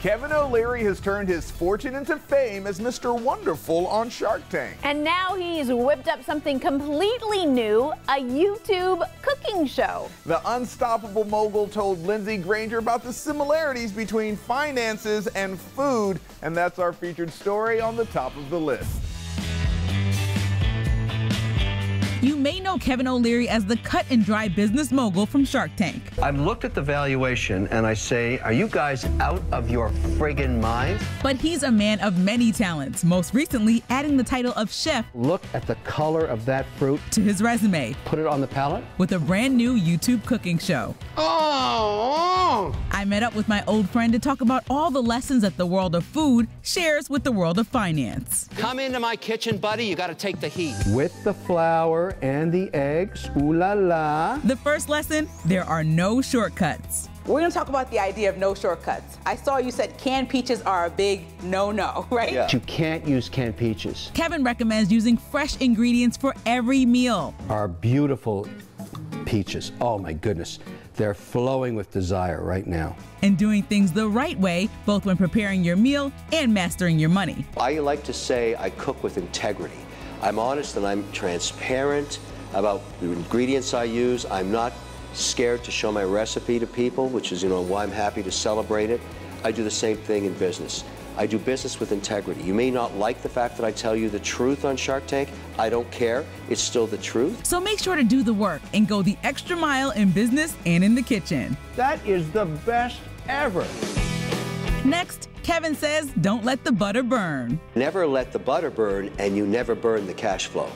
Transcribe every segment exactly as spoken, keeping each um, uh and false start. Kevin O'Leary has turned his fortune into fame as Mister Wonderful on Shark Tank. And now he's whipped up something completely new, a YouTube cooking show. The unstoppable mogul told Lindsay Granger about the similarities between finances and food, and that's our featured story on the top of the list. You may know Kevin O'Leary as the cut-and-dry business mogul from Shark Tank. I've looked at the valuation and I say, are you guys out of your friggin' mind? But he's a man of many talents, most recently adding the title of chef. Look at the color of that fruit. To his resume. Put it on the palate. With a brand new YouTube cooking show. Oh! I met up with my old friend to talk about all the lessons that the world of food shares with the world of finance. Come into my kitchen, buddy. You gotta take the heat. With the flour and the eggs, ooh la la. The first lesson, there are no shortcuts. We're gonna talk about the idea of no shortcuts. I saw you said canned peaches are a big no-no, right? Yeah. You can't use canned peaches. Kevin recommends using fresh ingredients for every meal. Our beautiful peaches, oh my goodness. They're flowing with desire right now. And doing things the right way, both when preparing your meal and mastering your money. I like to say I cook with integrity. I'm honest and I'm transparent about the ingredients I use. I'm not scared to show my recipe to people, which is, you know, why I'm happy to celebrate it. I do the same thing in business. I do business with integrity. You may not like the fact that I tell you the truth on Shark Tank. I don't care. It's still the truth. So make sure to do the work and go the extra mile in business and in the kitchen. That is the best ever. Next, Kevin says, don't let the butter burn. Never let the butter burn, and you never burn the cash flow.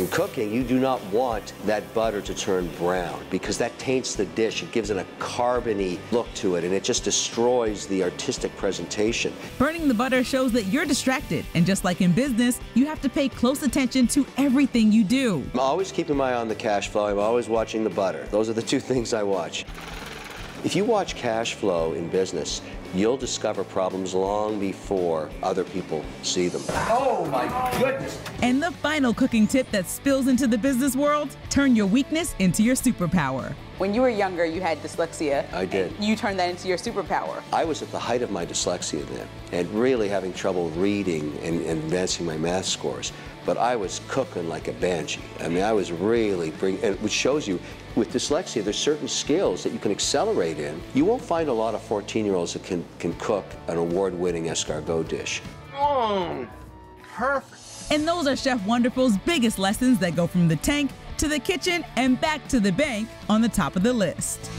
In cooking, you do not want that butter to turn brown because that taints the dish. It gives it a carbony look to it, and it just destroys the artistic presentation. Burning the butter shows that you're distracted, and just like in business, you have to pay close attention to everything you do. I'm always keeping my eye on the cash flow. I'm always watching the butter. Those are the two things I watch. If you watch cash flow in business, you'll discover problems long before other people see them. Oh my goodness! And the final cooking tip that spills into the business world, turn your weakness into your superpower. When you were younger, you had dyslexia. I did. You turned that into your superpower. I was at the height of my dyslexia then, and really having trouble reading and, and advancing my math scores. But I was cooking like a banshee. I mean, I was really bringing, and which shows you, with dyslexia, there's certain skills that you can accelerate in. You won't find a lot of fourteen-year-olds that can, can cook an award-winning escargot dish. Mm, perfect. And those are Chef Wonderful's biggest lessons that go from the tank to the kitchen and back to the bank on the top of the list.